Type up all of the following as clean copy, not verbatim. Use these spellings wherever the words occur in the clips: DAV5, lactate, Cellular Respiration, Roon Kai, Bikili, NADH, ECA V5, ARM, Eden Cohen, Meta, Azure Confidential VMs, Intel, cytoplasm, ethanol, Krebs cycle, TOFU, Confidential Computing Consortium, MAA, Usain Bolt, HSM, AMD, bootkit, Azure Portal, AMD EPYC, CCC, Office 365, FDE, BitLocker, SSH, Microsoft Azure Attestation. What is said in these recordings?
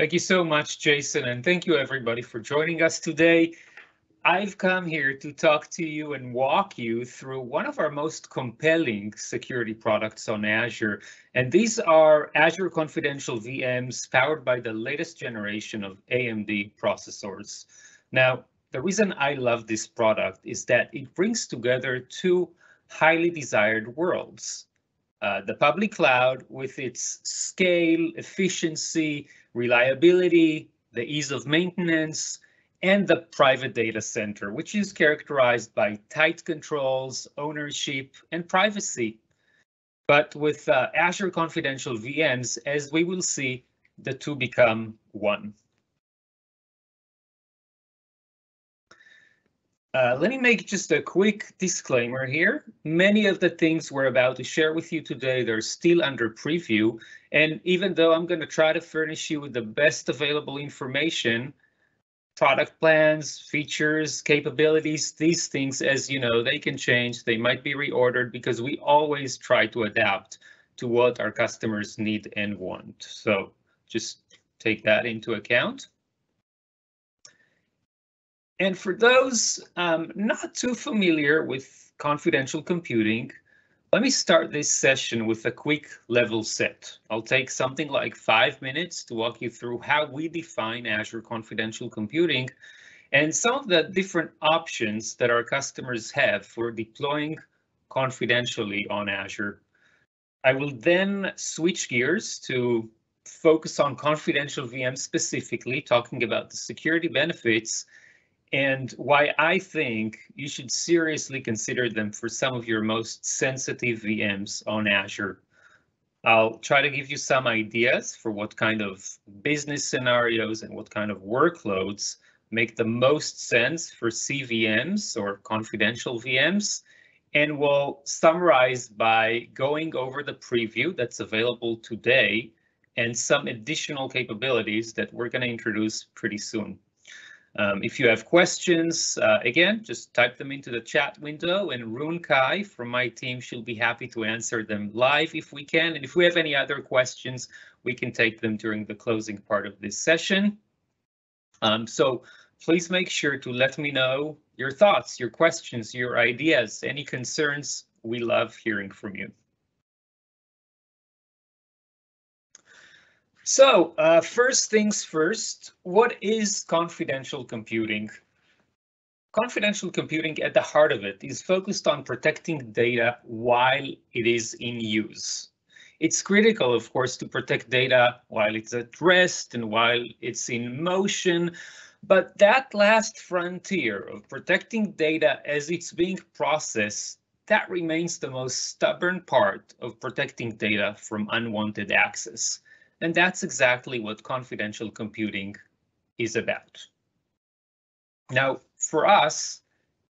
Thank you so much, Jason, and thank you everybody for joining us today. I've come here to talk to you and walk you through one of our most compelling security products on Azure. And these are Azure Confidential VMs powered by the latest generation of AMD processors. Now, the reason I love this product is that it brings together two highly desired worlds. The public cloud with its scale, efficiency, reliability, the ease of maintenance, and the private data center, which is characterized by tight controls, ownership, and privacy. But with Azure Confidential VMs, as we will see, the two become one. Let me make just a quick disclaimer here. Many of the things we're about to share with you today, they're still under preview. And even though I'm going to try to furnish you with the best available information, product plans, features, capabilities, these things, as you know, they can change. They might be reordered because we always try to adapt to what our customers need and want. So just take that into account. And for those not too familiar with confidential computing, let me start this session with a quick level set. I'll take something like 5 minutes to walk you through how we define Azure Confidential Computing and some of the different options that our customers have for deploying confidentially on Azure. I will then switch gears to focus on confidential VMs specifically, talking about the security benefits and why I think you should seriously consider them for some of your most sensitive VMs on Azure. I'll try to give you some ideas for what kind of business scenarios and what kind of workloads make the most sense for CVMs or confidential VMs. And we'll summarize by going over the preview that's available today and some additional capabilities that we're going to introduce pretty soon. If you have questions, again, just type them into the chat window and Roon Kai from my team, she'll be happy to answer them live if we can. And if we have any other questions, we can take them during the closing part of this session. So please make sure to let me know your thoughts, your questions, your ideas, any concerns. We love hearing from you. So first things first, what is confidential computing? Confidential computing at the heart of it is focused on protecting data while it is in use. It's critical, of course, to protect data while it's at rest and while it's in motion. But that last frontier of protecting data as it's being processed, that remains the most stubborn part of protecting data from unwanted access. And that's exactly what confidential computing is about. Now, for us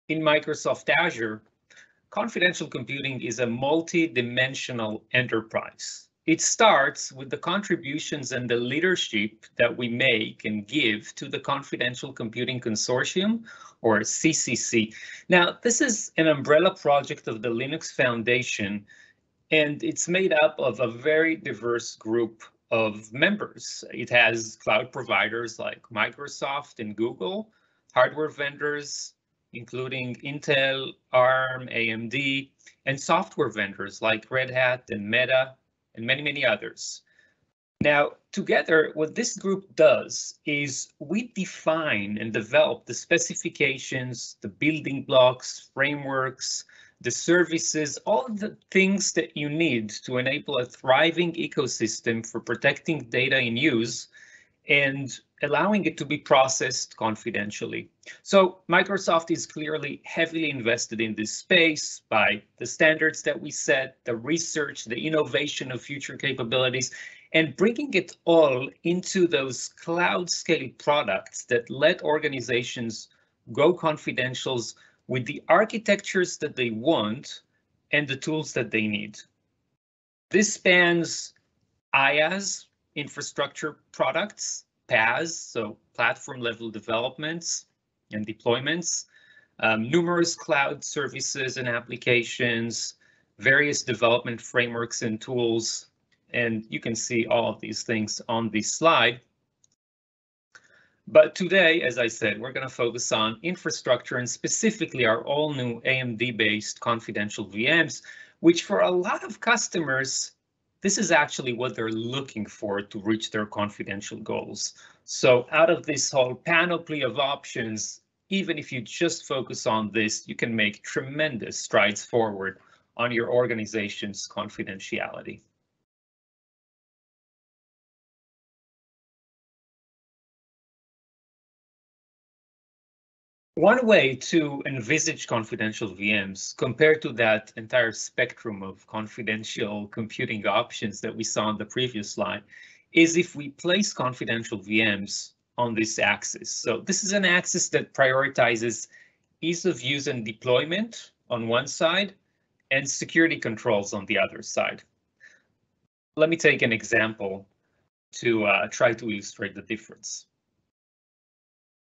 in Microsoft Azure, confidential computing is a multi-dimensional enterprise. It starts with the contributions and the leadership that we make and give to the Confidential Computing Consortium, or CCC. Now, this is an umbrella project of the Linux Foundation, and it's made up of a very diverse group of members. It has cloud providers like Microsoft and Google, hardware vendors, including Intel, ARM, AMD, and software vendors like Red Hat and Meta, and many, many others. Now, together, what this group does is we define and develop the specifications, the building blocks, frameworks, the services, all the things that you need to enable a thriving ecosystem for protecting data in use and allowing it to be processed confidentially. So Microsoft is clearly heavily invested in this space by the standards that we set, the research, the innovation of future capabilities, and bringing it all into those cloud scale products that let organizations go confidentials with the architectures that they want and the tools that they need. This spans IaaS, infrastructure products, PaaS, so platform level developments and deployments, numerous cloud services and applications, various development frameworks and tools, and you can see all of these things on this slide. But today, as I said, we're going to focus on infrastructure and specifically our all-new AMD-based confidential VMs, which for a lot of customers, this is actually what they're looking for to reach their confidential goals. So out of this whole panoply of options, even if you just focus on this, you can make tremendous strides forward on your organization's confidentiality. One way to envisage confidential VMs compared to that entire spectrum of confidential computing options that we saw on the previous slide is if we place confidential VMs on this axis. So this is an axis that prioritizes ease of use and deployment on one side and security controls on the other side. Let me take an example to try to illustrate the difference.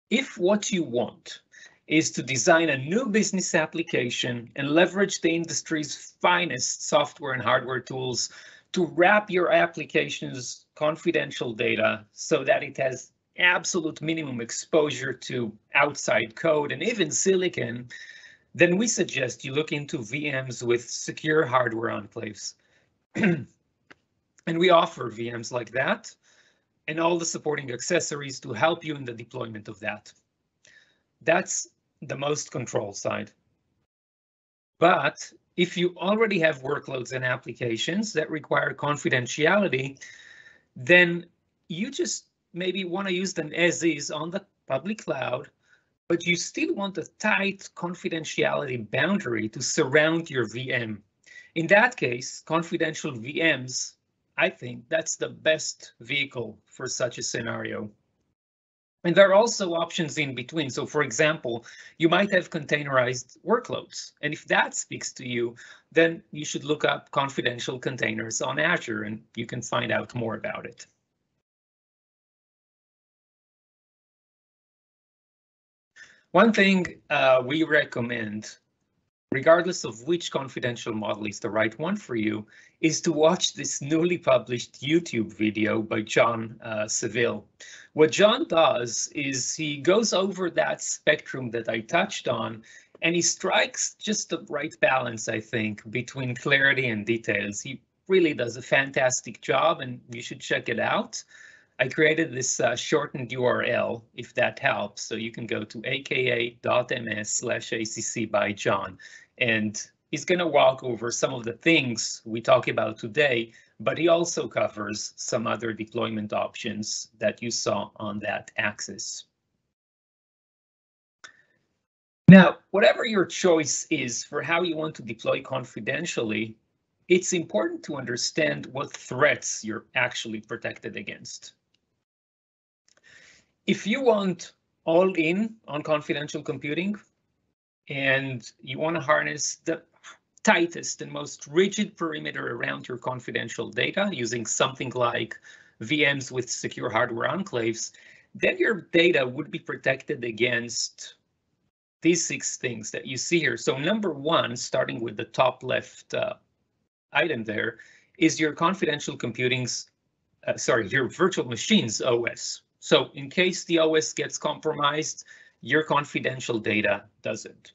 If what you want is to design a new business application and leverage the industry's finest software and hardware tools to wrap your application's confidential data so that it has absolute minimum exposure to outside code and even silicon, then we suggest you look into VMs with secure hardware enclaves. And we offer VMs like that and all the supporting accessories to help you in the deployment of that. That's the most control side. But if you already have workloads and applications that require confidentiality, then you just maybe want to use them as is on the public cloud, but you still want a tight confidentiality boundary to surround your VM. In that case, confidential VMs, I think that's the best vehicle for such a scenario. And there are also options in between. So for example, you might have containerized workloads. And if that speaks to you, then you should look up confidential containers on Azure and you can find out more about it. One thing we recommend, regardless of which confidential model is the right one for you, is to watch this newly published YouTube video by John Seville. What John does is he goes over that spectrum that I touched on, and he strikes just the right balance, I think, between clarity and details. He really does a fantastic job, and you should check it out. I created this shortened URL, if that helps, so you can go to aka.ms/acc/by-john, and he's going to walk over some of the things we talk about today, but he also covers some other deployment options that you saw on that axis. Now, whatever your choice is for how you want to deploy confidentially, it's important to understand what threats you're actually protected against. If you want all in on confidential computing and you want to harness the tightest and most rigid perimeter around your confidential data using something like VMs with secure hardware enclaves, then your data would be protected against these 6 things that you see here. So number one, starting with the top left item there, is your confidential computing's, your virtual machine's OS. So in case the OS gets compromised, your confidential data doesn't.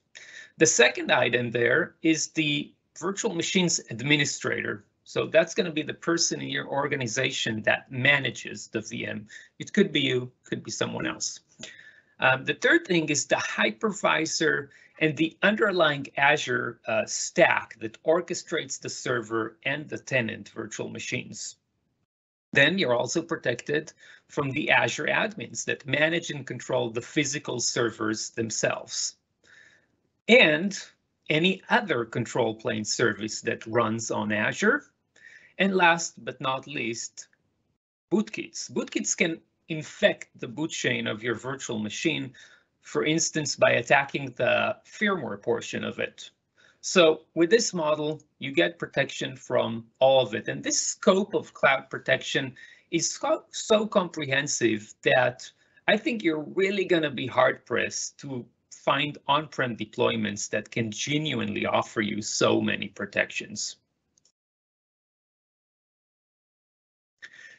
The second item there is the virtual machine's administrator. So that's going to be the person in your organization that manages the VM. It could be you, could be someone else. The third thing is the hypervisor and the underlying Azure stack that orchestrates the server and the tenant virtual machines. Then you're also protected from the Azure admins that manage and control the physical servers themselves and any other control plane service that runs on Azure. And last but not least, bootkits. Bootkits can infect the boot chain of your virtual machine, for instance, by attacking the firmware portion of it. So with this model, you get protection from all of it. And this scope of cloud protection is so comprehensive that I think you're really going to be hard-pressed to find on-prem deployments that can genuinely offer you so many protections.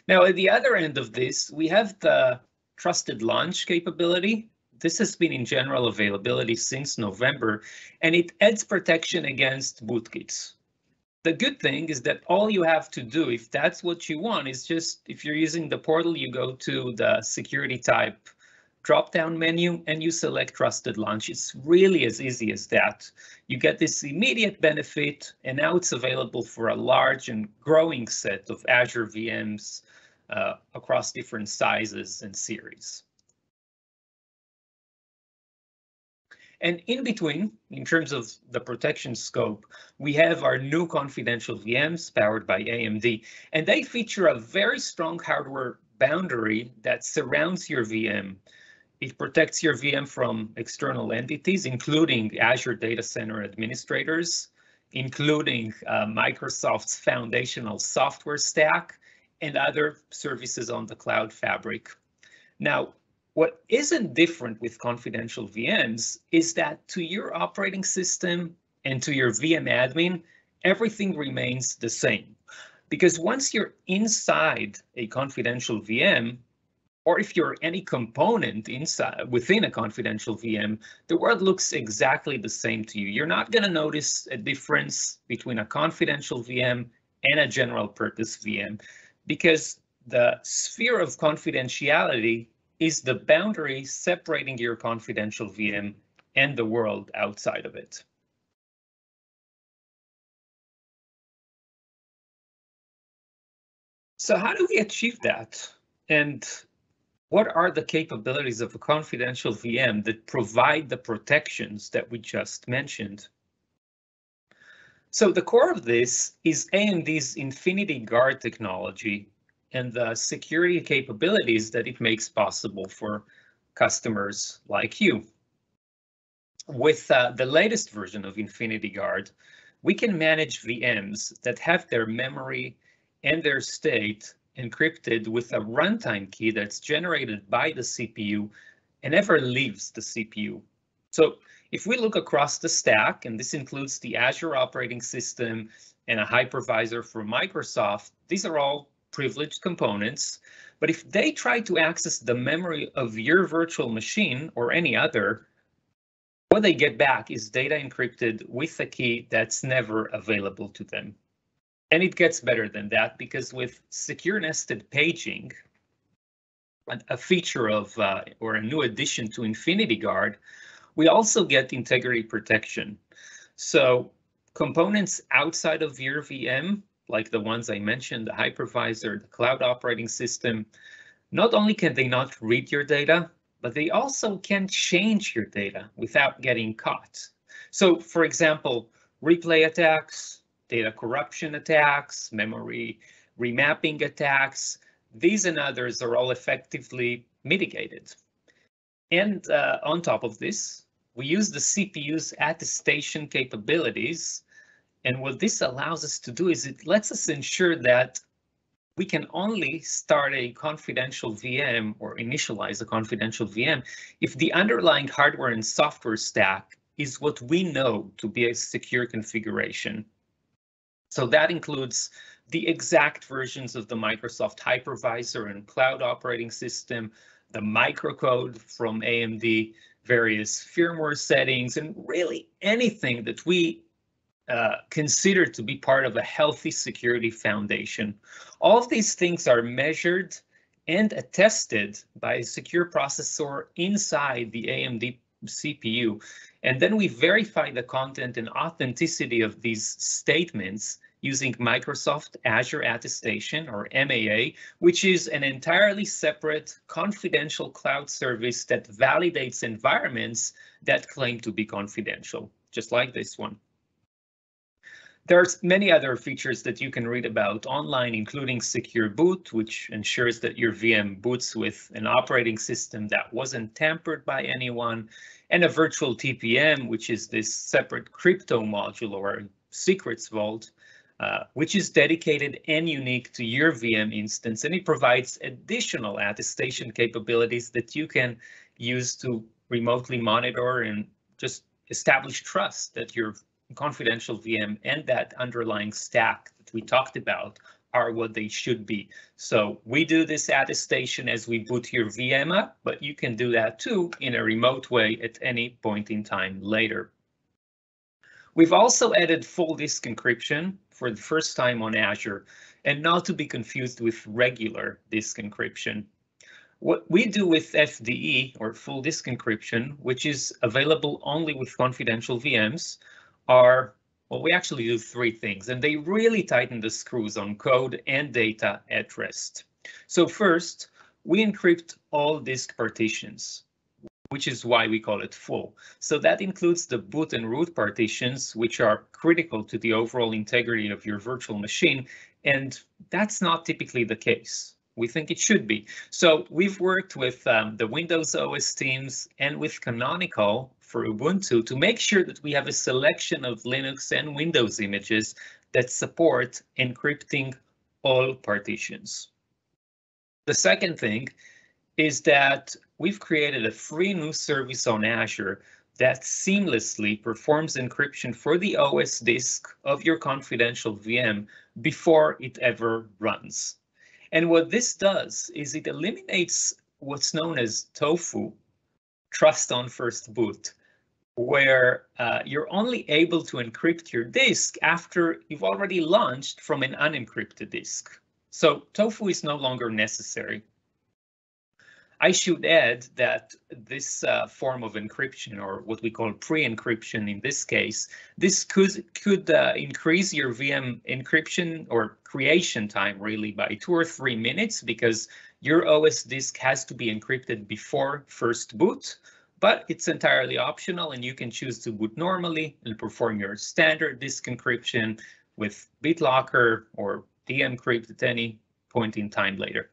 Now, at the other end of this, we have the trusted launch capability. This has been in general availability since November, and it adds protection against bootkits. The good thing is that all you have to do, if that's what you want, is just, if you're using the portal, you go to the security type drop-down menu and you select Trusted Launch. It's really as easy as that. You get this immediate benefit, and now it's available for a large and growing set of Azure VMs across different sizes and series. And in between, in terms of the protection scope, we have our new confidential VMs powered by AMD, and they feature a very strong hardware boundary that surrounds your VM. It protects your VM from external entities, including Azure data center administrators, including Microsoft's foundational software stack, and other services on the cloud fabric. Now, what isn't different with confidential VMs is that to your operating system and to your VM admin, everything remains the same. Because once you're inside a confidential VM, or if you're any component inside within a confidential VM, the world looks exactly the same to you. You're not going to notice a difference between a confidential VM and a general purpose VM, because the sphere of confidentiality is the boundary separating your confidential VM and the world outside of it. So how do we achieve that? And what are the capabilities of a confidential VM that provide the protections that we just mentioned? So the core of this is AMD's Infinity Guard technology and the security capabilities that it makes possible for customers like you. With the latest version of Infinity Guard, we can manage VMs that have their memory and their state encrypted with a runtime key that's generated by the CPU and never leaves the CPU. So if we look across the stack, and this includes the Azure operating system and a hypervisor for Microsoft, these are all privileged components, but if they try to access the memory of your virtual machine or any other, what they get back is data encrypted with a key that's never available to them. And it gets better than that, because with secure nested paging, a feature of or a new addition to Infinity Guard, we also get integrity protection. So components outside of your VM, like the ones I mentioned, the hypervisor, the cloud operating system, not only can they not read your data, but they also can change your data without getting caught. So for example, replay attacks, data corruption attacks, memory remapping attacks, these and others are all effectively mitigated. And on top of this, we use the CPU's attestation capabilities. And what this allows us to do is it lets us ensure that we can only start a confidential VM or initialize a confidential VM if the underlying hardware and software stack is what we know to be a secure configuration. So that includes the exact versions of the Microsoft hypervisor and cloud operating system, the microcode from AMD, various firmware settings, and really anything that we considered to be part of a healthy security foundation. All of these things are measured and attested by a secure processor inside the AMD CPU. And then we verify the content and authenticity of these statements using Microsoft Azure Attestation, or MAA, which is an entirely separate confidential cloud service that validates environments that claim to be confidential, just like this one. There's many other features that you can read about online, including Secure Boot, which ensures that your VM boots with an operating system that wasn't tampered by anyone, and a virtual TPM, which is this separate crypto module or secrets vault, which is dedicated and unique to your VM instance, and it provides additional attestation capabilities that you can use to remotely monitor and just establish trust that your confidential VM and that underlying stack that we talked about are what they should be. So we do this attestation as we boot your VM up, but you can do that too in a remote way at any point in time later. We've also added full disk encryption for the first time on Azure, and not to be confused with regular disk encryption. What we do with FDE, or full disk encryption, which is available only with confidential VMs, are, well, we actually do three things, and they really tighten the screws on code and data at rest. So first, we encrypt all disk partitions, which is why we call it full. So that includes the boot and root partitions, which are critical to the overall integrity of your virtual machine, and that's not typically the case. We think it should be. So we've worked with the Windows OS teams and with Canonical for Ubuntu to make sure that we have a selection of Linux and Windows images that support encrypting all partitions. The second thing is that we've created a free new service on Azure that seamlessly performs encryption for the OS disk of your confidential VM before it ever runs. And what this does is it eliminates what's known as TOFU, trust on first boot, where you're only able to encrypt your disk after you've already launched from an unencrypted disk. So TOFU is no longer necessary. I should add that this form of encryption, or what we call pre-encryption in this case, this could increase your VM encryption or creation time really by 2 or 3 minutes, because your OS disk has to be encrypted before first boot, but it's entirely optional and you can choose to boot normally and perform your standard disk encryption with BitLocker or dm-crypt at any point in time later.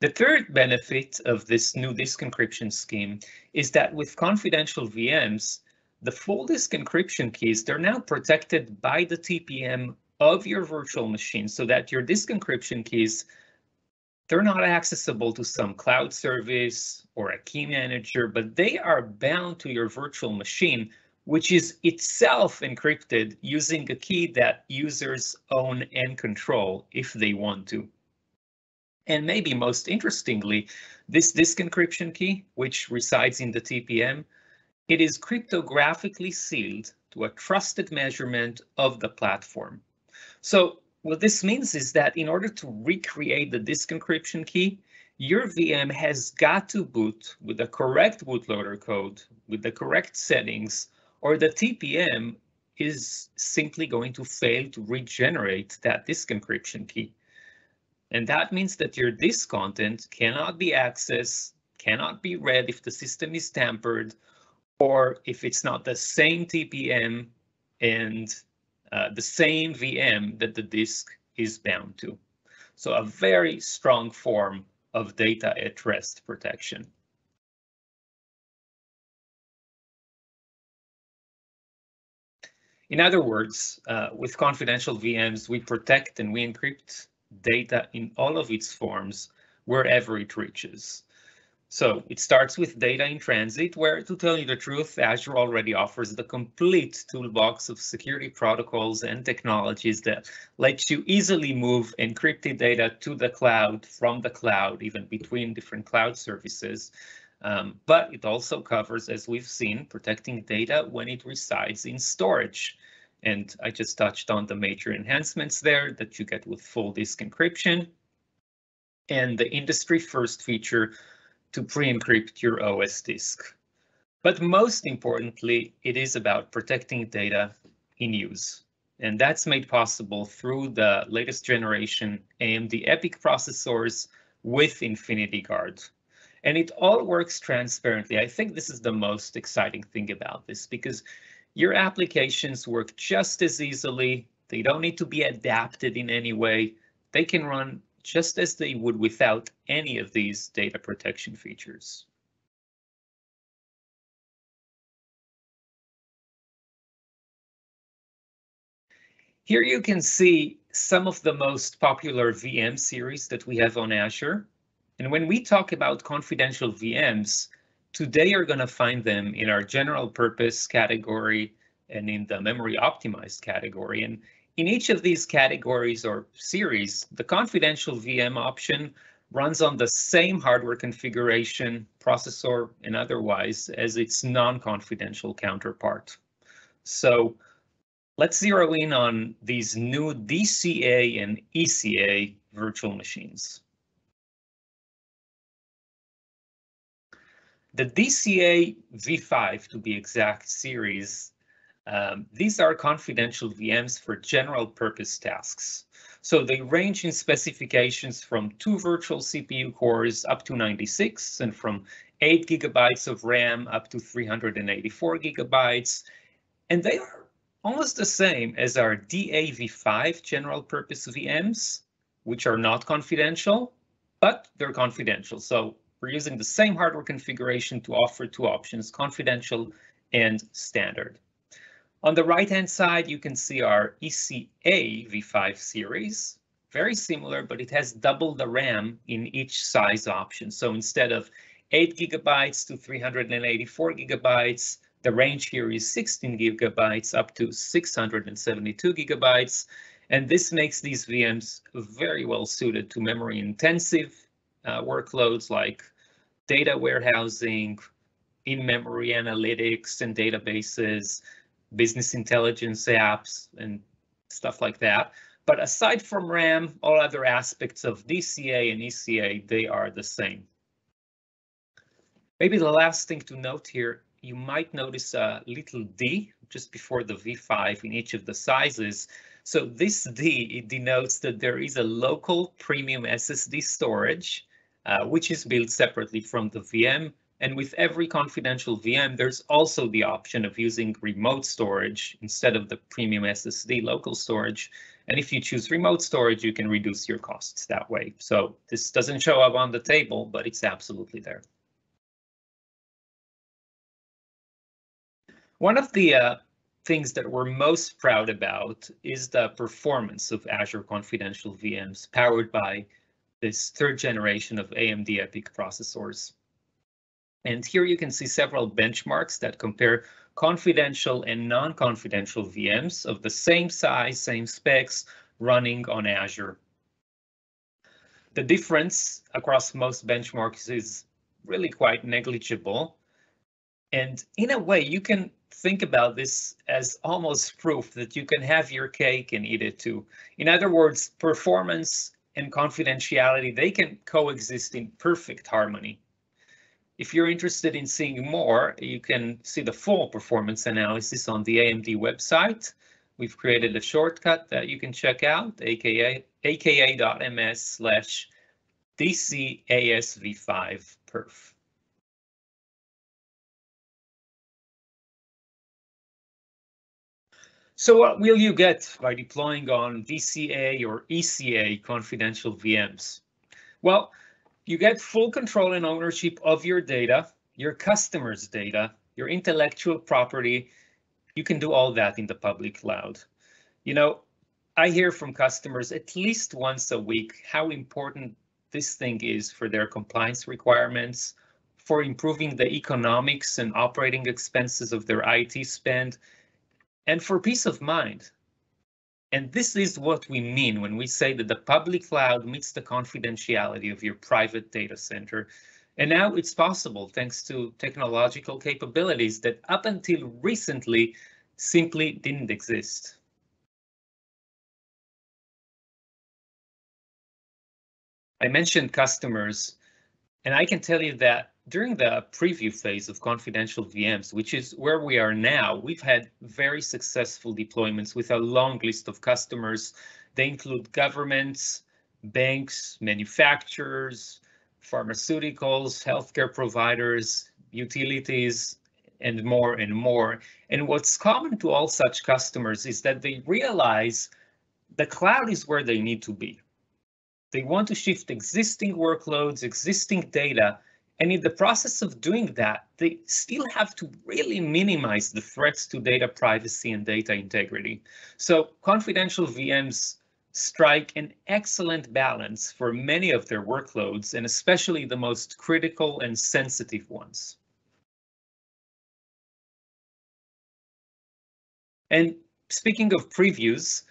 The third benefit of this new disk encryption scheme is that with confidential VMs, the full disk encryption keys, they're now protected by the TPM of your virtual machine, so that your disk encryption keys, they're not accessible to some cloud service or a key manager, but they are bound to your virtual machine, which is itself encrypted using a key that users own and control if they want to. And maybe most interestingly, this disk encryption key, which resides in the TPM, it is cryptographically sealed to a trusted measurement of the platform. So what this means is that in order to recreate the disk encryption key, your VM has got to boot with the correct bootloader code, with the correct settings, or the TPM is simply going to fail to regenerate that disk encryption key. And that means that your disk content cannot be accessed, cannot be read if the system is tampered, or if it's not the same TPM and the same VM that the disk is bound to. So a very strong form of data at rest protection. In other words, with confidential VMs, we protect and we encrypt data in all of its forms wherever it reaches. So it starts with data in transit, where, to tell you the truth, Azure already offers the complete toolbox of security protocols and technologies that let you easily move encrypted data to the cloud, from the cloud, even between different cloud services. But it also covers, as we've seen, protecting data when it resides in storage. And I just touched on the major enhancements there that you get with full disk encryption and the industry first feature to pre-encrypt your OS disk. But most importantly, it is about protecting data in use. And that's made possible through the latest generation AMD EPYC processors with Infinity Guard. And it all works transparently. I think this is the most exciting thing about this, because your applications work just as easily. They don't need to be adapted in any way. They can run just as they would without any of these data protection features. Here you can see some of the most popular VM series that we have on Azure. And when we talk about confidential VMs, today you're going to find them in our general purpose category and in the memory optimized category. And In each of these categories or series, the confidential VM option runs on the same hardware configuration, processor, and otherwise as its non-confidential counterpart. So let's zero in on these new DCA and ECA virtual machines. The DCA V5, to be exact, series, these are confidential VMs for general purpose tasks. So they range in specifications from 2 virtual CPU cores up to 96 and from 8 gigabytes of RAM up to 384 gigabytes. And they are almost the same as our DAV5 general purpose VMs, which are not confidential, but they're confidential. So we're using the same hardware configuration to offer 2 options, confidential and standard. On the right-hand side, you can see our ECA V5 series, very similar, but it has double the RAM in each size option. So instead of 8 gigabytes to 384 gigabytes, the range here is 16 gigabytes up to 672 gigabytes. And this makes these VMs very well suited to memory-intensive workloads like data warehousing, in-memory analytics and databases, business intelligence apps, and stuff like that. But aside from RAM, all other aspects of DCA and ECA, they are the same. Maybe the last thing to note here, you might notice a little D just before the V5 in each of the sizes. So this D, it denotes that there is a local premium SSD storage, which is built separately from the VM. And with every confidential VM, there's also the option of using remote storage instead of the premium SSD local storage. And if you choose remote storage, you can reduce your costs that way. So this doesn't show up on the table, but it's absolutely there. One of the things that we're most proud about is the performance of Azure Confidential VMs powered by this 3rd generation of AMD EPYC processors. And here you can see several benchmarks that compare confidential and non-confidential VMs of the same size, same specs running on Azure. The difference across most benchmarks is really quite negligible. And in a way, you can think about this as almost proof that you can have your cake and eat it too. In other words, performance and confidentiality, they can coexist in perfect harmony. If you're interested in seeing more, you can see the full performance analysis on the AMD website. We've created a shortcut that you can check out, aka.ms/DCASV5perf. So what will you get by deploying on DCA or ECA confidential VMs? Well, you get full control and ownership of your data, your customers' data, your intellectual property. You can do all that in the public cloud. You know, I hear from customers at least once a week how important this thing is for their compliance requirements, for improving the economics and operating expenses of their IT spend, and for peace of mind. And this is what we mean when we say that the public cloud meets the confidentiality of your private data center. And now it's possible thanks to technological capabilities that up until recently simply didn't exist. I mentioned customers, and I can tell you that during the preview phase of confidential VMs, which is where we are now, we've had very successful deployments with a long list of customers. They include governments, banks, manufacturers, pharmaceuticals, healthcare providers, utilities, and more and more. And what's common to all such customers is that they realize the cloud is where they need to be. They want to shift existing workloads, existing data, and in the process of doing that, they still have to really minimize the threats to data privacy and data integrity. So confidential VMs strike an excellent balance for many of their workloads, and especially the most critical and sensitive ones. And speaking of previews,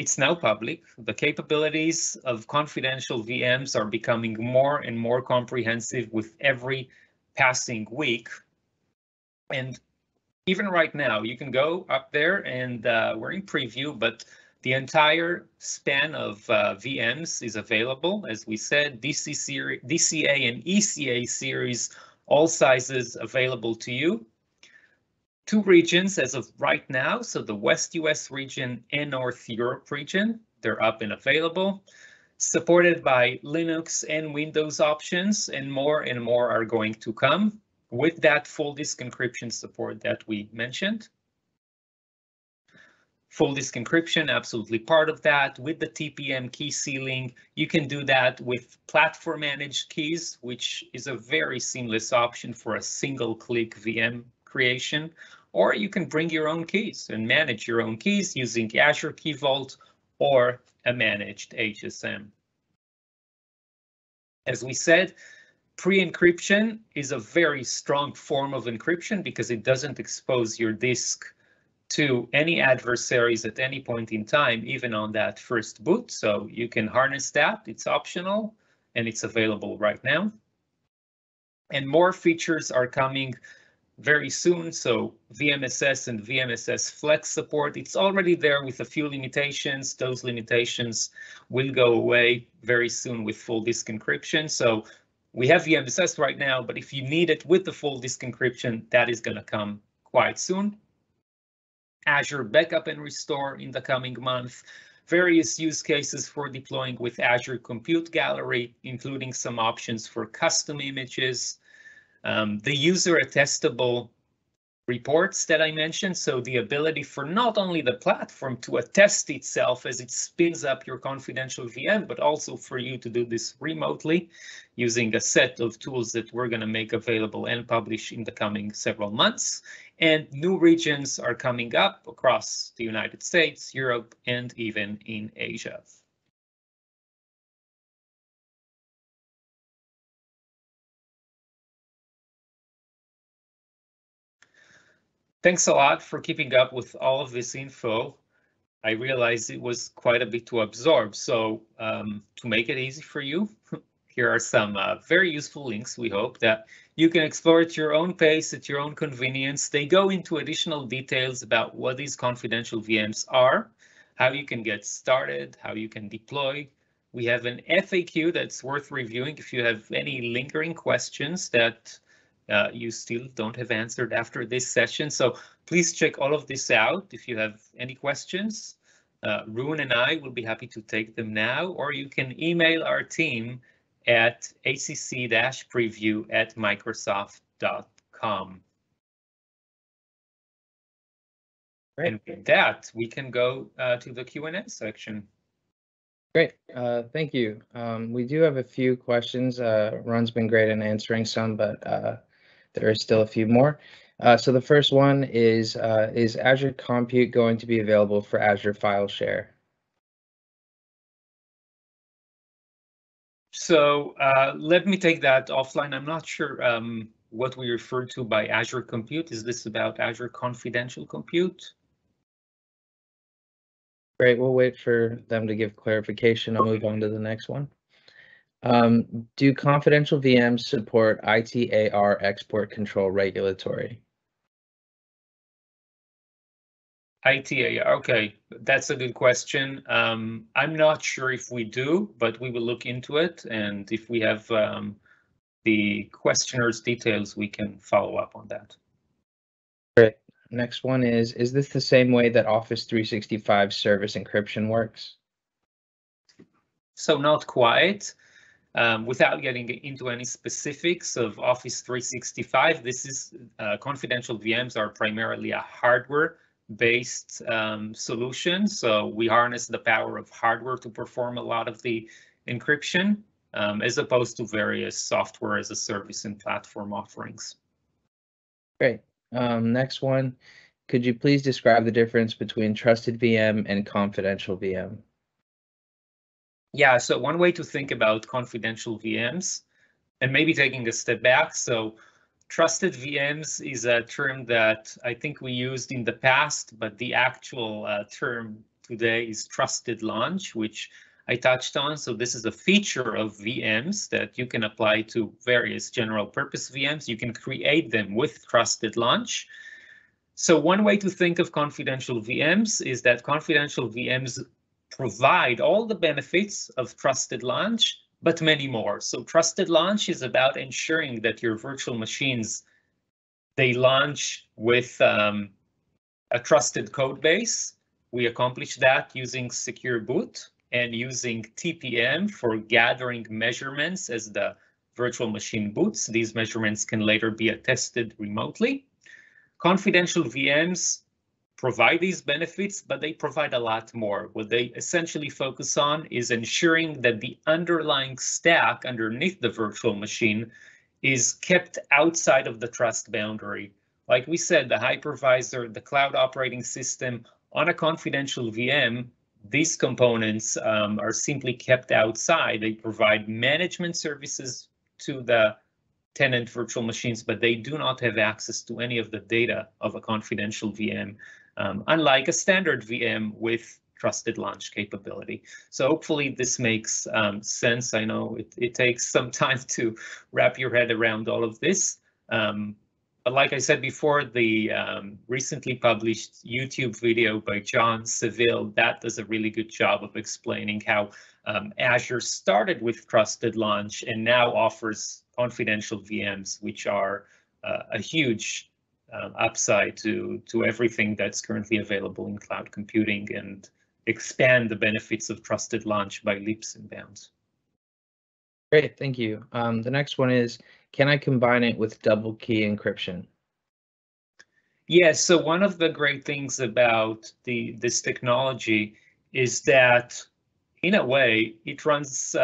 It's now public. The capabilities of confidential VMs are becoming more and more comprehensive with every passing week. And even right now, you can go up there and we're in preview, but the entire span of VMs is available. As we said, DCA and ECA series, all sizes available to you. Two regions as of right now, so the West US region and North Europe region, they're up and available, supported by Linux and Windows options, and more are going to come with that full disk encryption support that we mentioned. Full disk encryption, absolutely part of that. With the TPM key sealing, you can do that with platform managed keys, which is a very seamless option for a single click VM creation. Or you can bring your own keys and manage your own keys using Azure Key Vault or a managed HSM. As we said, pre-encryption is a very strong form of encryption because it doesn't expose your disk to any adversaries at any point in time, even on that first boot. So you can harness that. It's optional and it's available right now. And more features are coming very soon, so VMSS and VMSS Flex support. It's already there with a few limitations. Those limitations will go away very soon with full disk encryption. So we have VMSS right now, but if you need it with the full disk encryption, that is going to come quite soon. Azure Backup and Restore in the coming month. Various use cases for deploying with Azure Compute Gallery, including some options for custom images. The user attestable reports that I mentioned, so the ability for not only the platform to attest itself as it spins up your confidential VM, but also for you to do this remotely using a set of tools that we're going to make available and publish in the coming several months. And new regions are coming up across the United States, Europe, and even in Asia. Thanks a lot for keeping up with all of this info. I realized it was quite a bit to absorb, so to make it easy for you, here are some very useful links, we hope, that you can explore at your own pace, at your own convenience. They go into additional details about what these confidential VMs are, how you can get started, how you can deploy. We have an FAQ that's worth reviewing if you have any lingering questions that you still don't have answered after this session. So please check all of this out. If you have any questions, Rune and I will be happy to take them now, or you can email our team at acc-preview@microsoft.com. And with that, we can go to the Q&A section. Great, thank you. We do have a few questions. Run's been great in answering some, but there are still a few more. So the first one is Azure Compute going to be available for Azure File Share? So let me take that offline. I'm not sure what we refer to by Azure Compute. Is this about Azure Confidential Compute? Great, we'll wait for them to give clarification. I'll move on to the next one. Do confidential VMs support ITAR export control regulatory? ITAR, okay, that's a good question. I'm not sure if we do, but we will look into it. And if we have the questioner's details, we can follow up on that. Great. Next one is this the same way that Office 365 service encryption works? So not quite. Without getting into any specifics of Office 365, this is confidential VMs are primarily a hardware-based solution. So we harness the power of hardware to perform a lot of the encryption, as opposed to various software as a service and platform offerings. Great. Next one, could you please describe the difference between trusted VM and confidential VM? Yeah, so one way to think about confidential VMs, and maybe taking a step back, so trusted VMs is a term that I think we used in the past, but the actual term today is trusted launch, which I touched on. So this is a feature of VMs that you can apply to various general purpose VMs. You can create them with trusted launch. So one way to think of confidential VMs is that confidential VMs provide all the benefits of trusted launch, but many more. So trusted launch is about ensuring that your virtual machines, they launch with a trusted code base. We accomplish that using secure boot and using TPM for gathering measurements as the virtual machine boots. These measurements can later be attested remotely. Confidential VMs provide these benefits, but they provide a lot more. What they essentially focus on is ensuring that the underlying stack underneath the virtual machine is kept outside of the trust boundary. Like we said, the hypervisor, the cloud operating system, on a confidential VM, these components are simply kept outside. They provide management services to the tenant virtual machines, but they do not have access to any of the data of a confidential VM, unlike a standard VM with trusted launch capability. So hopefully this makes sense. I know it takes some time to wrap your head around all of this. But like I said before, the recently published YouTube video by John Seville, that does a really good job of explaining how Azure started with trusted launch and now offers confidential VMs, which are a huge upside to everything that's currently available in cloud computing, and expand the benefits of trusted launch by leaps and bounds. Great, thank you. The next one is, can I combine it with double key encryption? Yes, so one of the great things about this technology is that, in a way, it runs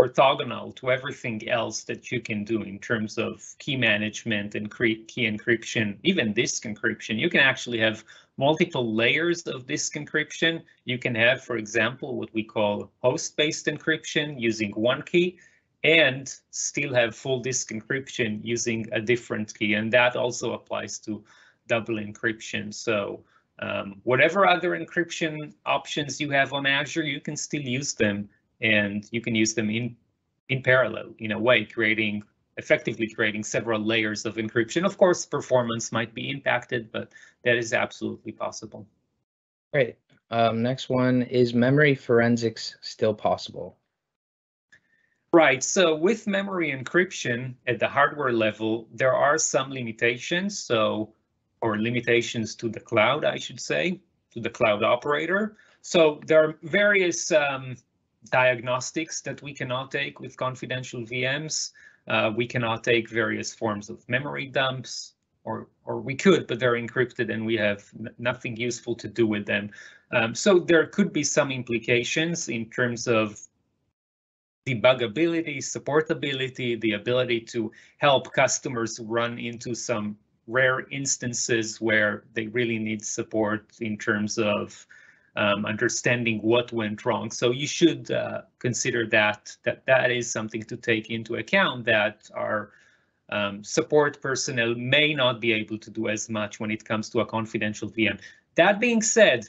orthogonal to everything else that you can do in terms of key management and key encryption, even disk encryption. You can actually have multiple layers of disk encryption. You can have, for example, what we call host-based encryption using one key, and still have full disk encryption using a different key. And that also applies to double encryption. So whatever other encryption options you have on Azure, you can still use them, and you can use them in parallel, in a way, effectively creating several layers of encryption. Of course, performance might be impacted, but that is absolutely possible. Great. Next one, is memory forensics still possible? Right, so with memory encryption at the hardware level, there are some limitations, or limitations to the cloud, I should say, to the cloud operator. So there are various diagnostics that we cannot take with confidential VMs. We cannot take various forms of memory dumps, or we could, but they're encrypted and we have nothing useful to do with them. So there could be some implications in terms of debuggability, supportability, the ability to help customers run into some rare instances where they really need support in terms of understanding what went wrong. So you should consider that is something to take into account, that our support personnel may not be able to do as much when it comes to a confidential VM. That being said,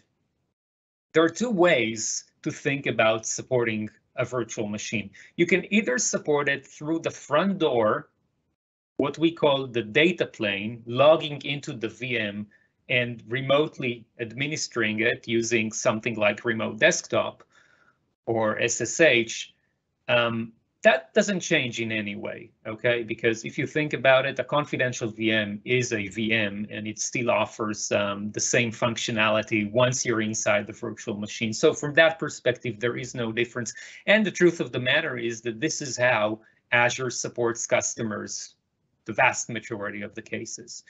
there are two ways to think about supporting a virtual machine. You can either support it through the front door, what we call the data plane, logging into the VM and remotely administering it using something like remote desktop or SSH. That doesn't change in any way, okay? Because if you think about it, a confidential VM is a VM and it still offers the same functionality once you're inside the virtual machine. So from that perspective, there is no difference. And the truth of the matter is that this is how Azure supports customers, the vast majority of the cases.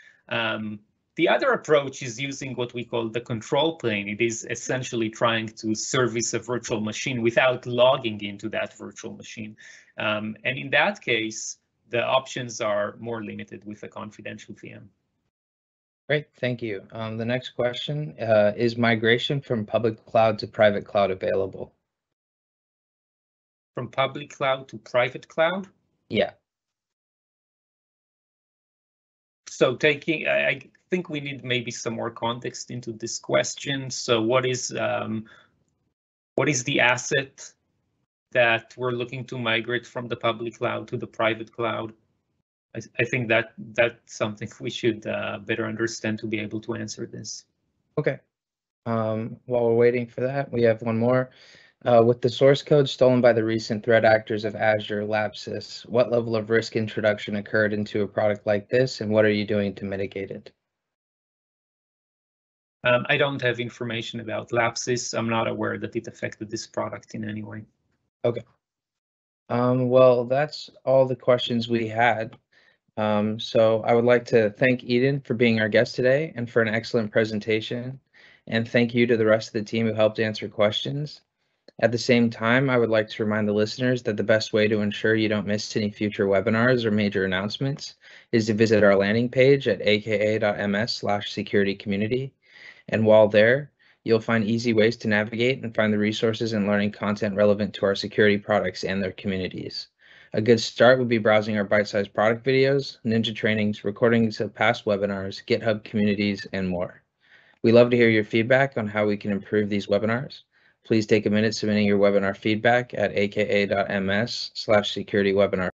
The other approach is using what we call the control plane. It is essentially trying to service a virtual machine without logging into that virtual machine. And in that case, the options are more limited with a confidential VM. Great, thank you. The next question, is migration from public cloud to private cloud available? From public cloud to private cloud? Yeah. So taking, I think we need maybe some more context into this question. So what is the asset that we're looking to migrate from the public cloud to the private cloud? I think that that's something we should better understand to be able to answer this. Okay. While we're waiting for that, we have one more. With the source code stolen by the recent threat actors of Azure Lapsus, what level of risk introduction occurred into a product like this, and what are you doing to mitigate it? I don't have information about Lapsus. I'm not aware that it affected this product in any way. Okay. Well, that's all the questions we had. So I would like to thank Eden for being our guest today and for an excellent presentation. And thank you to the rest of the team who helped answer questions. At the same time, I would like to remind the listeners that the best way to ensure you don't miss any future webinars or major announcements is to visit our landing page at aka.ms/securitycommunity. And while there, you'll find easy ways to navigate and find the resources and learning content relevant to our security products and their communities. A good start would be browsing our bite-sized product videos, ninja trainings, recordings of past webinars, GitHub communities, and more. We love to hear your feedback on how we can improve these webinars. Please take a minute submitting your webinar feedback at aka.ms/securitywebinar.